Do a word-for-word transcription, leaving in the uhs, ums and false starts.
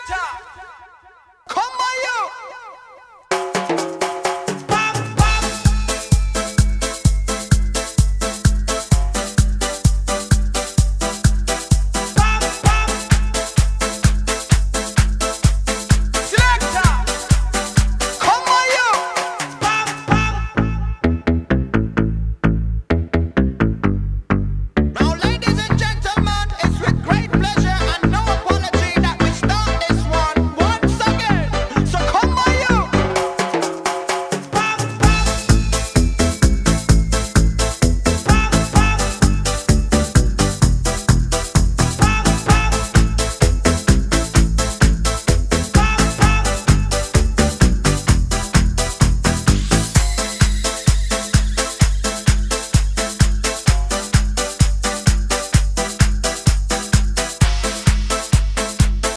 selector.